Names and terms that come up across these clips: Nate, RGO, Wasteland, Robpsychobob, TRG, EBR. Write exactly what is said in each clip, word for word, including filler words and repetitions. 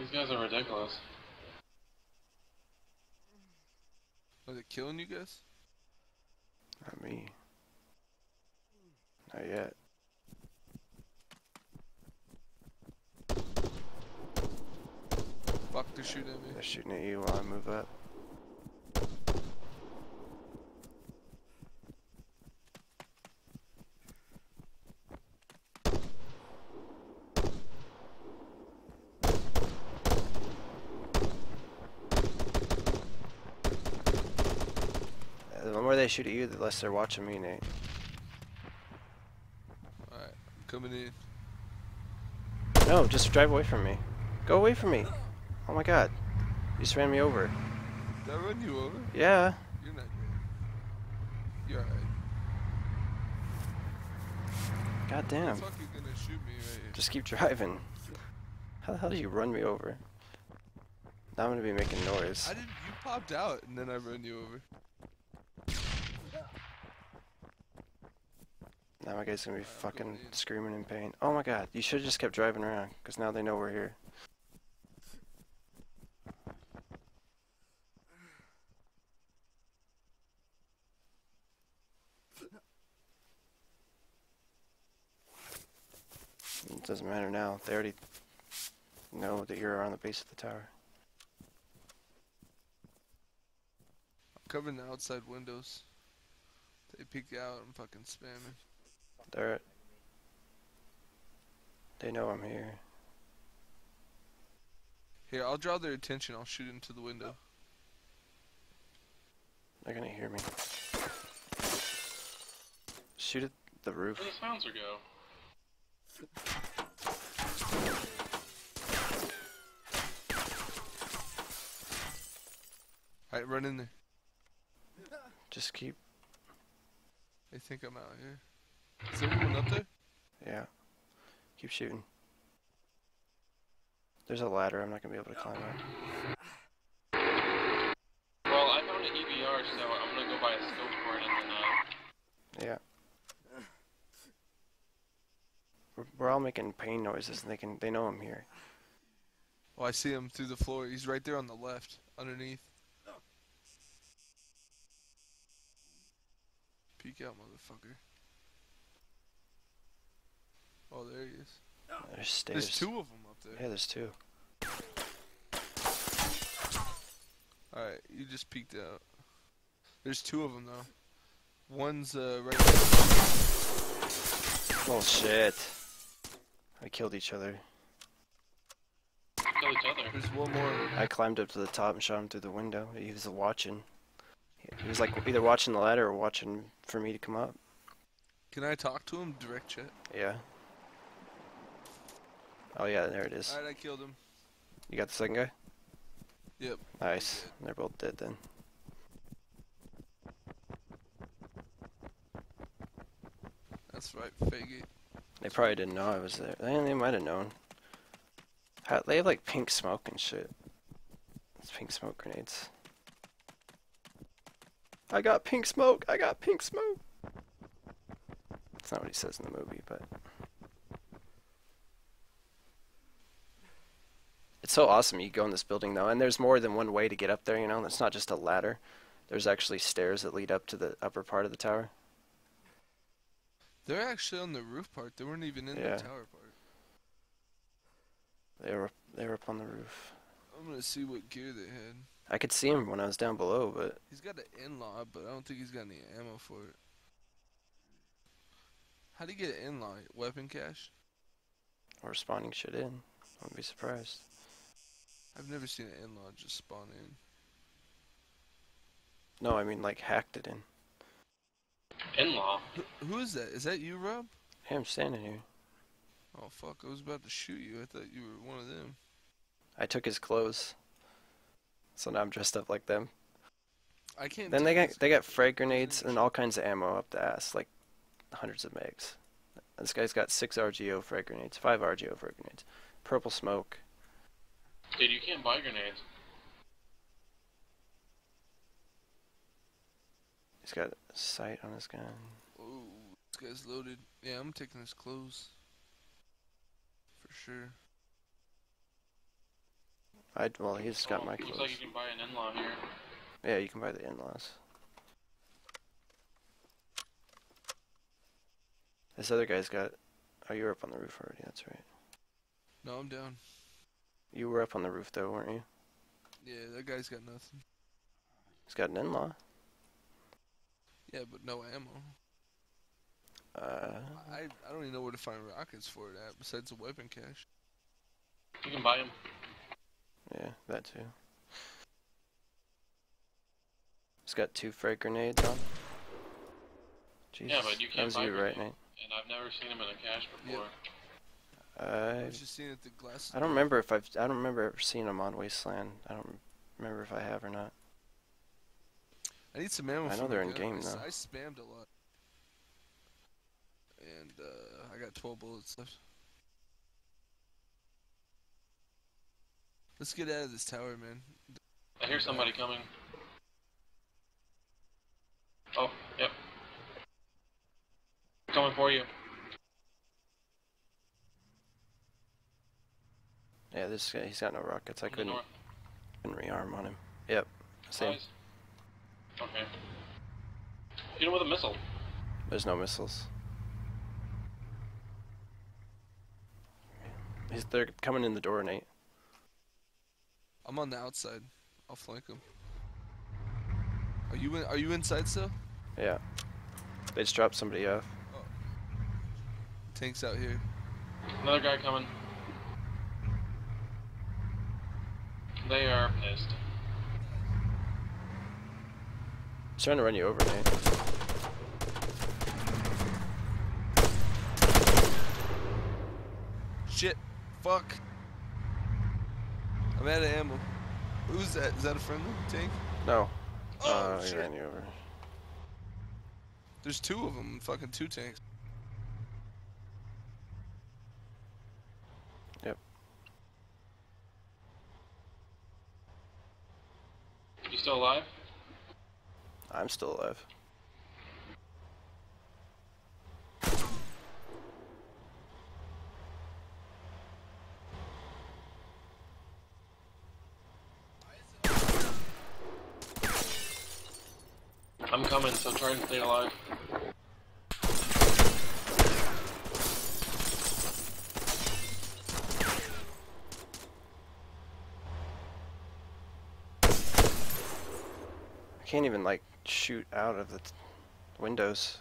These guys are ridiculous. Was it killing you guys? Not me. Not yet. Fuck, they're shooting at me. They're shooting at you while I move up. The more they shoot at you, the less they're watching me, Nate. Alright, I'm coming in. No, just drive away from me. Go away from me. Oh my god. You just ran me over. Did I run you over? Yeah. You're not good. You're alright. God damn. Fuck, you're gonna shoot me right here. Just keep driving. How the hell did you run me over? Now I'm gonna be making noise. I didn't. You popped out and then I ran you over. Now my guy's gonna be right, fucking screaming in pain. Oh my god, you should've just kept driving around, because now they know we're here. It doesn't matter now, they already know that you're around the base of the tower. I'm covering the outside windows. They peeked out, I'm fucking spamming. They're, they know I'm here. Here, I'll draw their attention. I'll shoot into the window. They're gonna hear me. Shoot at the roof. Where do the sounds go? Alright, run in there. Just keep. They think I'm out here. Is everyone up there? Yeah. Keep shooting. There's a ladder. I'm not going to be able to climb up. Well, I found an E B R, so I'm going to go buy a scope for it and then, uh... yeah. We're, we're all making pain noises, and they can they know I'm here. Oh, I see him through the floor. He's right there on the left, underneath. Peek out, motherfucker. Oh, there he is. There's stairs. There's two of them up there. Yeah, there's two. Alright, you just peeked out. There's two of them, though. One's, uh, right there. Oh, shit. I killed each other. Killed each other? There's one more. I climbed up to the top and shot him through the window. He was watching. He was, like, either watching the ladder or watching for me to come up. Can I talk to him? Direct chat? Yeah. Oh yeah, there it is. Alright, I killed him. You got the second guy? Yep. Nice. They're both dead then. That's right, faggot. They probably didn't know I was there. They, they might have known. How, they have like pink smoke and shit. It's pink smoke grenades. I got pink smoke! I got pink smoke! That's not what he says in the movie, but... It's so awesome you go in this building, though, and there's more than one way to get up there, you know? It's not just a ladder. There's actually stairs that lead up to the upper part of the tower. They're actually on the roof part. They weren't even in yeah. the tower part. They were, they were up on the roof. I'm gonna see what gear they had. I could see him when I was down below, but... He's got an in-law, but I don't think he's got any ammo for it. How'd he get an in-law? Weapon cache? Or spawning shit in. I wouldn't be surprised. I've never seen an in-law just spawn in. No, I mean like hacked it in. In-law? Who, who is that? Is that you, Rob? Hey, I'm standing here. Oh fuck, I was about to shoot you. I thought you were one of them. I took his clothes. So now I'm dressed up like them. I can't Then they got, they got frag grenades and all kinds of ammo up the ass, like hundreds of megs. This guy's got six R G O frag grenades, five R G O frag grenades, purple smoke. Dude, you can't buy grenades. He's got a sight on his gun. Oh, this guy's loaded. Yeah, I'm taking his clothes. For sure. I well, he's got oh, my clothes. Looks like you can buy an in-law here. Yeah, you can buy the in-laws. This other guy's got. Oh, you were up on the roof already. That's right. No, I'm down. You were up on the roof though, weren't you? Yeah, that guy's got nothing. He's got an in-law. Yeah, but no ammo. Uh. I I don't even know where to find rockets for it at besides the weapon cache. You can buy them. Yeah, that too. It's got two frag grenades on. Jesus. Yeah, but you can't buy you, right, Nate? And I've never seen them in a cache before. Yep. Uh, I've just seen it the glass. I don't remember if I've I don't remember ever seeing them on Wasteland. I don't remember if I have or not. I need some ammo. I know they're in game though. I spammed a lot. And uh, I got twelve bullets left. Let's get out of this tower, man. I hear somebody coming. Oh, yep. Coming for you. Yeah, this guy, he's got no rockets. I In couldn't, couldn't rearm on him. Yep, same. Nice. Okay. Hit him with a missile. There's no missiles. He's, they're coming in the door, Nate. I'm on the outside. I'll flank him. Are you in, are you inside still? Yeah. They just dropped somebody off. Oh. Tank's out here. Another guy coming. They are pissed. I'm trying to run you over, Nate. Shit. Fuck. I'm out of ammo. Who's that? Is that a friendly tank? No. Oh, uh, shit. I ran you over. There's two of them. Fucking two tanks. Yep. You still alive? I'm still alive. I'm coming, so try and stay alive. I can't even, like, shoot out of the t windows.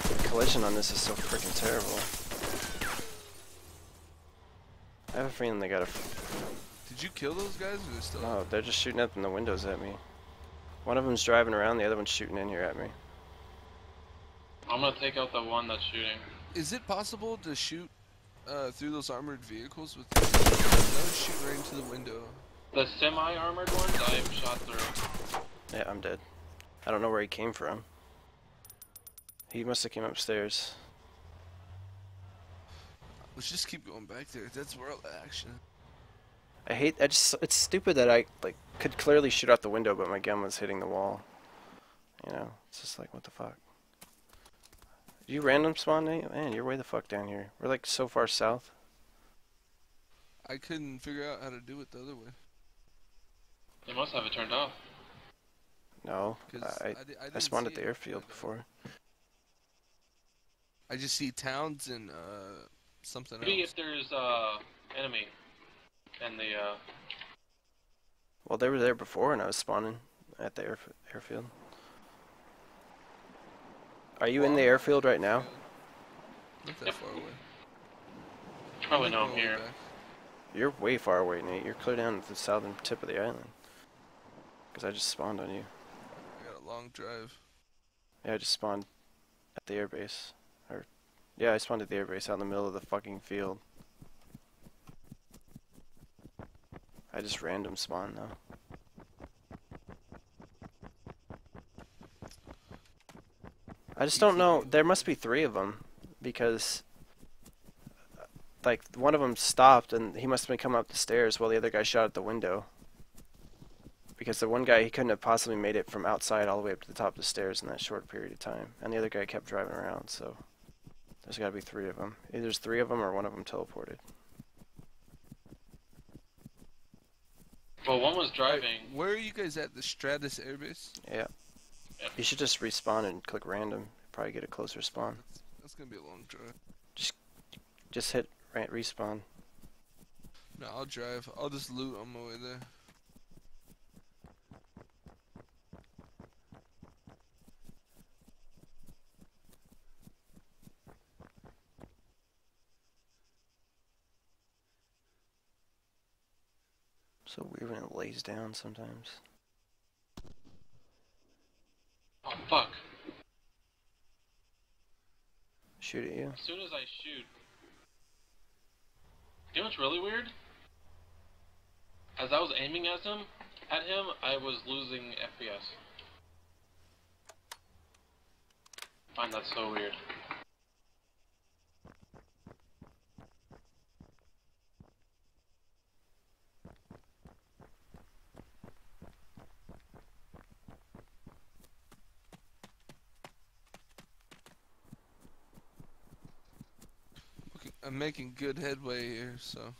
The collision on this is so freaking terrible. I have a feeling they got a... Did you kill those guys, or they're still... No, they're just shooting up in the windows at me. One of them's driving around, the other one's shooting in here at me. I'm gonna take out the one that's shooting. Is it possible to shoot uh, through those armored vehicles with those shoot right into the window? The semi-armored ones I have shot through. Yeah, I'm dead. I don't know where he came from. He must have came upstairs. Let's just keep going back there. That's world action. I hate. I just. It's stupid that I like could clearly shoot out the window, but my gun was hitting the wall. You know, it's just like what the fuck. You random spawn, Nate? Man, you're way the fuck down here. We're like so far south. I couldn't figure out how to do it the other way. They must have it turned off. No, I I, I, I spawned at the airfield before. I just see towns and uh something else. Maybe if there's uh enemy. And the, uh... Well, they were there before and I was spawning at the airf airfield. Are you well, in the airfield right now? Not that yep. far away. Probably know I'm here. You're way far away, Nate. You're clear down at the southern tip of the island. Because I just spawned on you. I got a long drive. Yeah, I just spawned at the airbase. Or, yeah, I spawned at the airbase out in the middle of the fucking field. I just random spawn now. I just don't know. There must be three of them because, like, one of them stopped and he must have come up the stairs while the other guy shot at the window. Because the one guy, he couldn't have possibly made it from outside all the way up to the top of the stairs in that short period of time. And the other guy kept driving around, so there's gotta be three of them. Either there's three of them or one of them teleported. But one was driving. Wait, where are you guys at? The Stratus airbase? Yeah. Yep. You should just respawn and click random. Probably get a closer spawn. That's, that's gonna be a long drive. Just, just hit right respawn. No, I'll drive. I'll just loot on my way there. So weird when it lays down sometimes. Oh fuck! Shoot at you. As soon as I shoot, you know what's really weird? As I was aiming at him, at him, I was losing F P S. I find that so weird. I'm making good headway here, so.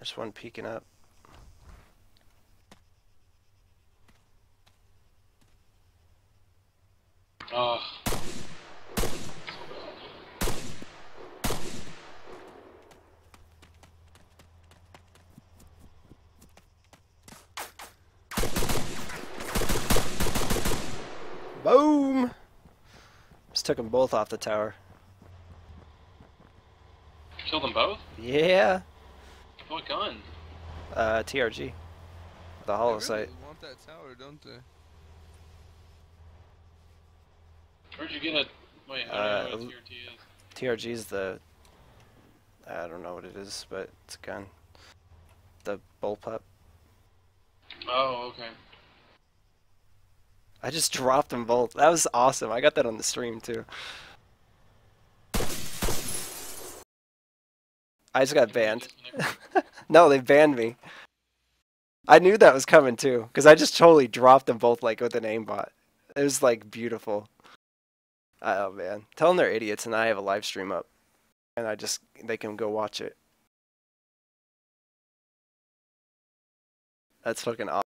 There's one peeking up. Oh. Boom! Just took them both off the tower. Killed them both? Yeah. What gun? Uh, T R G. The holocyte. They really want that tower, don't they? Where'd you get it? Wait, I don't uh, know what T R G is. T R G's the... I don't know what it is, but it's a gun. The bullpup. Oh, okay. I just dropped them both. That was awesome. I got that on the stream, too. I just got banned. No, they banned me. I knew that was coming too, because I just totally dropped them both like with an aimbot. It was like beautiful. Oh man, tell them they're idiots, and I have a live stream up, and I just they can go watch it. That's fucking awesome.